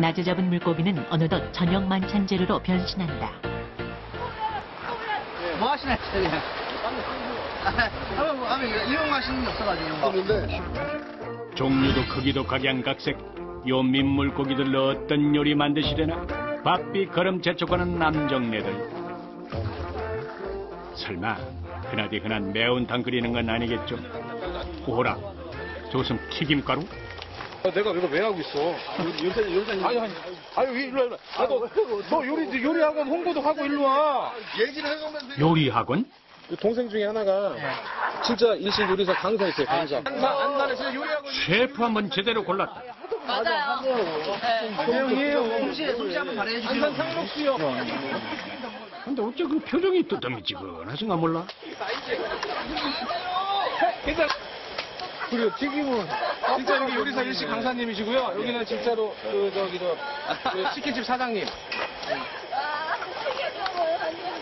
낮에 잡은 물고기는 어느덧 저녁 만찬 재료로 변신한다. 뭐 하시나 했어요? 이런 맛있는 게 없어가지고. 종류도 크기도 각양각색. 요민 물고기들로 어떤 요리 만드시려나? 바삐 걸음 재촉하는 남정네들. 설마 흔하디 흔한 매운탕 끓이는 건 아니겠죠? 오호라, 저것은 튀김가루? 내가 이거 왜 하고 있어? 요리사님. 아유, 일로 와. 너 요리학원 홍보도 하고 일로 와. 요리학원? 동생 중에 하나가 진짜 일식 요리사 강사였어요, 강사. 셰프 한번 제대로 골랐다. 맞아요. 솜씨 한번 발휘해 주세요. 안산 상록수요. 근데 어째 그 표정이 뜨뜻미지근하신가 몰라? 그리고 튀김은 진짜 여기 요리사 일식 강사님이시고요. 여기는 진짜로 그 치킨집 사장님.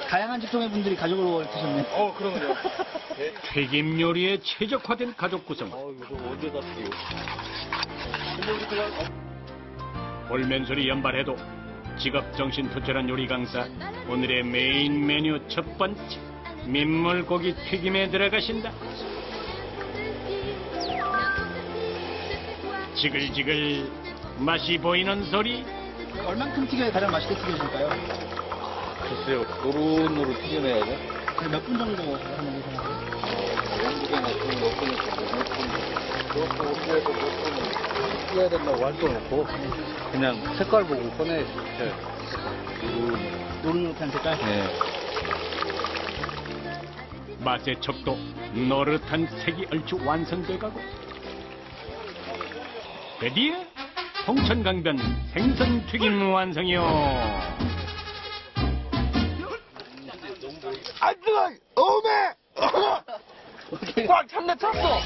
다양한 직종의 분들이 가족으로 드셨네요. 그럼요. 튀김 요리에 최적화된 가족 구성. 볼멘소리 연발해도 직업정신 투철한 요리 강사, 오늘의 메인 메뉴 첫 번째, 민물고기 튀김에 들어가신다. 지글지글 맛이 보이는 소리. 얼만큼 튀겨야 가장 맛있게 튀겨질까요? 글쎄요, 노릇노릇 튀겨내야죠. 몇 분 정도 하는 거예요? 튀겨야 된다고 할 건 없고 그냥 색깔 보고 꺼내야지. 노릇노릇한 색깔? 네. 맛의 척도, 노릇한 색이 얼추 완성돼가고 드디어 홍천강변 생선 튀김 완성이요. 아 뜨거! 어메! 꽉 참내 찼어.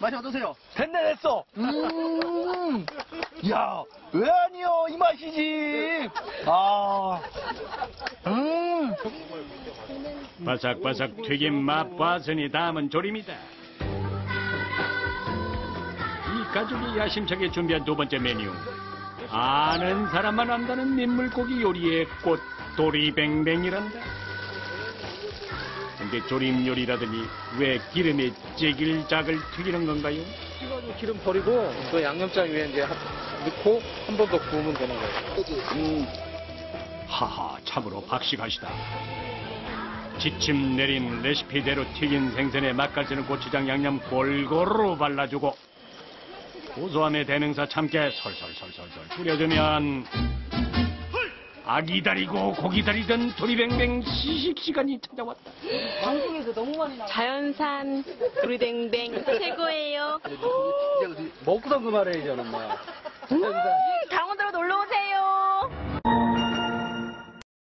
맛이 어떠세요? 밴데냈어. 야, 왜 아니요? 이 맛이지. 바삭바삭 튀김 맛봤으니 다음은 조림이다. 이 가족이 야심차게 준비한 두 번째 메뉴. 아는 사람만 안다는 민물고기 요리의 꽃, 도리뱅뱅이란다. 근데 조림 요리라더니 왜 기름에 찌글자글 튀기는 건가요? 찍어서 기름 버리고 그 양념장 위에 이제 넣고 한 번 더 구우면 되는 거예요. 하하, 참으로 박식하시다. 지침 내린 레시피대로 튀긴 생선에 맛깔스는 고추장 양념 골고루 발라주고 고소함의 대명사 참깨 솔솔솔솔 뿌려주면 아기 다리고 고기 다리던 도리뱅뱅 시식 시간이 찾아왔다. 방송에서 너무 많이 나. 자연산 도리뱅뱅 최고예요. 먹고선 그 말해야지, 엄마.